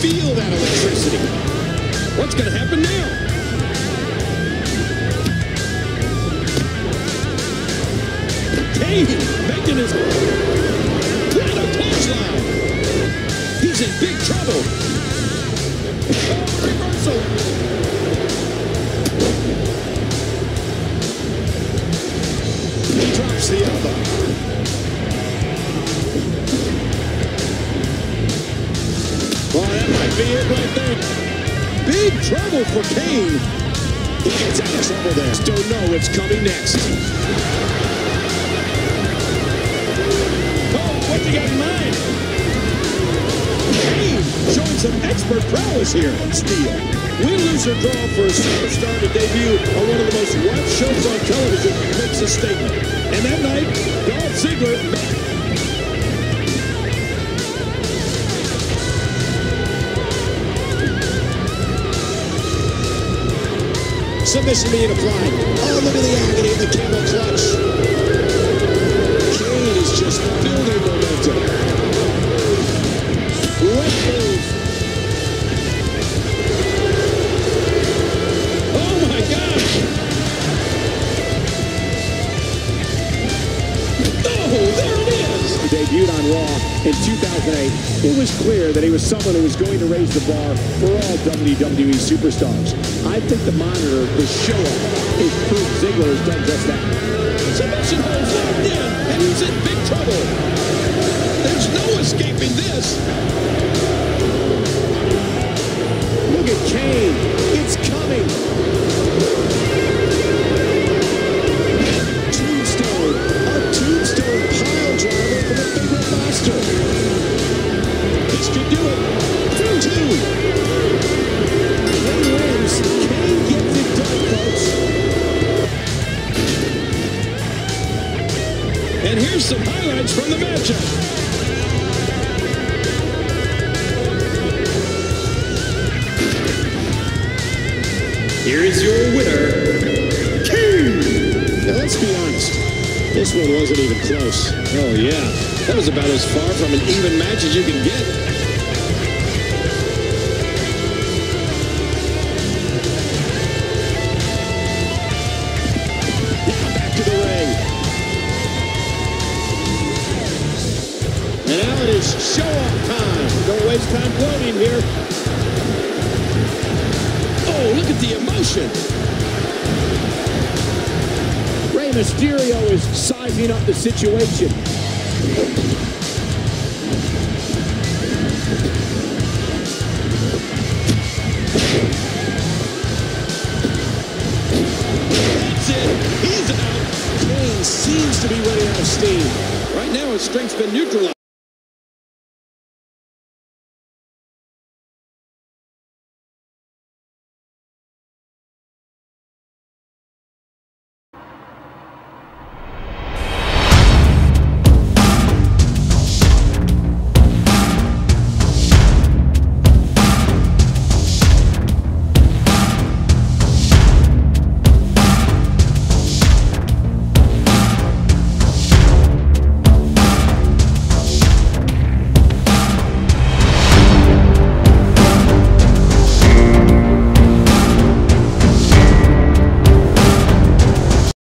feel that electricity. What's going to happen now? Kane making his... What a punchline! He's in big trouble. Reversal. He drops the elbow. Oh, that might be it right there. Big trouble for Kane. He gets out of trouble there. Still know what's coming next. He got mine. Kane showing some expert prowess here. Steal. Win, lose, or draw for a superstar to debut on one of the most watched shows on television makes a statement. And that night, Dolph Ziggler. Submission being applied. Oh, look at the agony of the camel clutch. Kane is just building momentum. Debuted on Raw in 2008, it was clear that he was someone who was going to raise the bar for all WWE superstars. I think the monitor, the show-up, is proof Ziggler has done just that. Submission holds locked in, and he's in big trouble. There's no escaping this. Look at Kane. It's coming. And here's some highlights from the matchup. Here is your winner, Kane. Now let's be honest, this one wasn't even close. Oh yeah, that was about as far from an even match as you can get. Show-off time. Don't waste time gloating here. Oh, look at the emotion. Rey Mysterio is sizing up the situation. That's it. He's out. Kane seems to be running out of steam. Right now, his strength's been neutralized.